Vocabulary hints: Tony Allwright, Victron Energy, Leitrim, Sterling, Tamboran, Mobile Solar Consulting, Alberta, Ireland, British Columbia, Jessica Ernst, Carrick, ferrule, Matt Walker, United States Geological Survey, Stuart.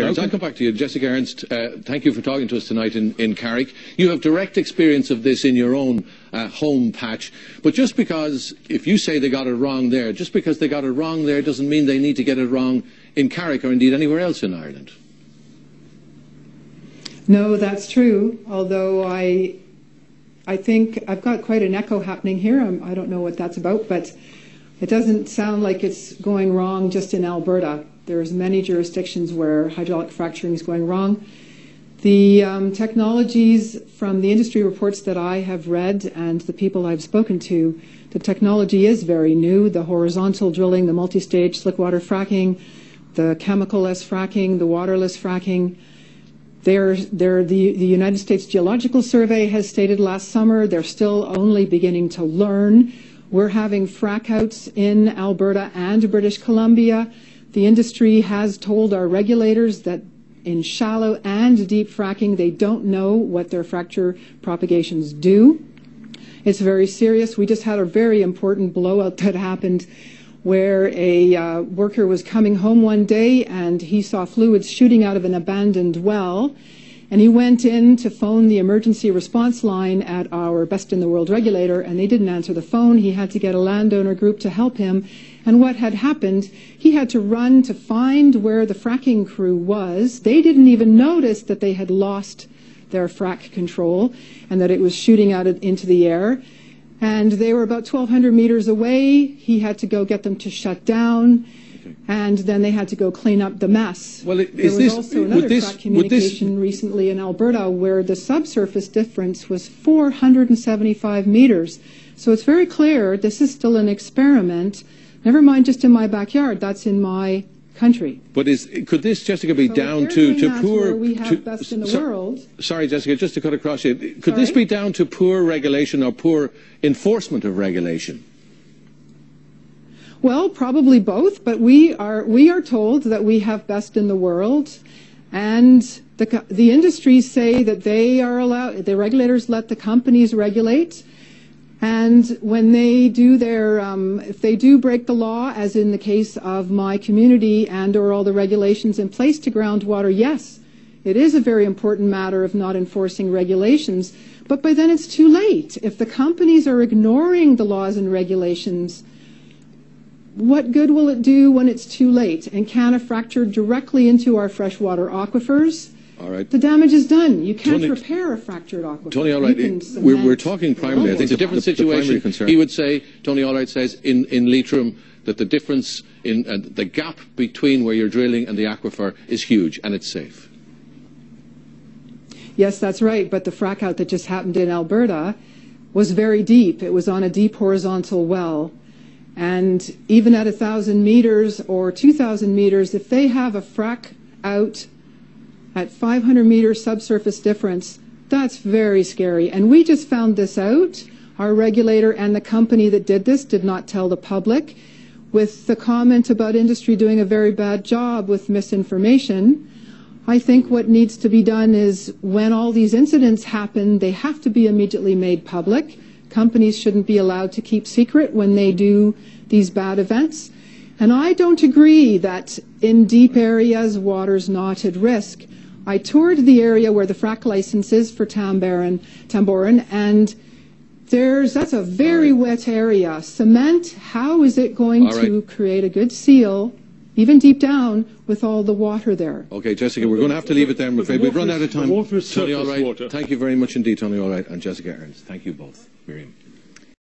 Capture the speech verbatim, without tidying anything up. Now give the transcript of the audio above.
Ernst, I'll come back to you. Jessica Ernst, uh, thank you for talking to us tonight in, in Carrick. You have direct experience of this in your own uh, home patch, but just because, if you say they got it wrong there, just because they got it wrong there doesn't mean they need to get it wrong in Carrick or indeed anywhere else in Ireland. No, that's true, although I, I think I've got quite an echo happening here. I'm, I don't know what that's about, but it doesn't sound like it's going wrong just in Alberta. There's many jurisdictions where hydraulic fracturing is going wrong. The um, technologies from the industry reports that I have read and the people I've spoken to, the technology is very new. The horizontal drilling, the multi-stage slick water fracking, the chemical-less fracking, the waterless fracking. They're, they're the, the United States Geological Survey has stated last summer they're still only beginning to learn. We're having frackouts in Alberta and British Columbia. The industry has told our regulators that in shallow and deep fracking, they don't know what their fracture propagations do. It's very serious. We just had a very important blowout that happened where a uh, worker was coming home one day and he saw fluids shooting out of an abandoned well. And he went in to phone the emergency response line at our best in the world regulator, and they didn't answer the phone. He had to get a landowner group to help him. And what had happened, he had to run to find where the fracking crew was. They didn't even notice that they had lost their frack control and that it was shooting out into the air. And they were about twelve hundred meters away. He had to go get them to shut down. And then they had to go clean up the mess. Well, it, there is was this, also another this, frac communication this, recently in Alberta where the subsurface difference was four hundred seventy-five meters. So it's very clear this is still an experiment. Never mind just in my backyard, that's in my country. But is, could this, Jessica, be so down to, to poor... we have to, best in the so, world. Sorry, Jessica, just to cut across you. Could sorry? this be down to poor regulation or poor enforcement of regulation? Well, probably both, but we are we are told that we have best in the world, and the the industries say that they are allowed. The regulators let the companies regulate, and when they do their um, if they do break the law, as in the case of my community and or all the regulations in place to groundwater, yes, it is a very important matter of not enforcing regulations. But by then it's too late. If the companies are ignoring the laws and regulations, what good will it do when it's too late? And can a fracture directly into our freshwater aquifers? All right. The damage is done. You can't Tony, repair a fractured aquifer. Tony Allwright, we're, we're talking primarily, I think it's a different the, situation. The he would say, Tony Allwright says in, in Leitrim, that the difference in uh, the gap between where you're drilling and the aquifer is huge and it's safe. Yes, that's right. But the frack out that just happened in Alberta was very deep. It was on a deep horizontal well. And even at one thousand meters or two thousand meters, if they have a frack out at five hundred meter subsurface difference, that's very scary. And we just found this out. Our regulator and the company that did this did not tell the public. With the comment about industry doing a very bad job with misinformation, I think what needs to be done is when all these incidents happen, they have to be immediately made public. Companies shouldn't be allowed to keep secret when they do these bad events. And I don't agree that in deep areas, water's not at risk. I toured the area where the frack license is for Tamboran, Tamboran and there's, that's a very wet area. Cement, how is it going to create a good seal, even deep down, with all the water there? Okay, Jessica, we're going to have to leave it there. I'm afraid we've run out of time. Tony Allwright, thank you very much indeed, Tony Allwright and Jessica Ernst. Thank you both. Miriam.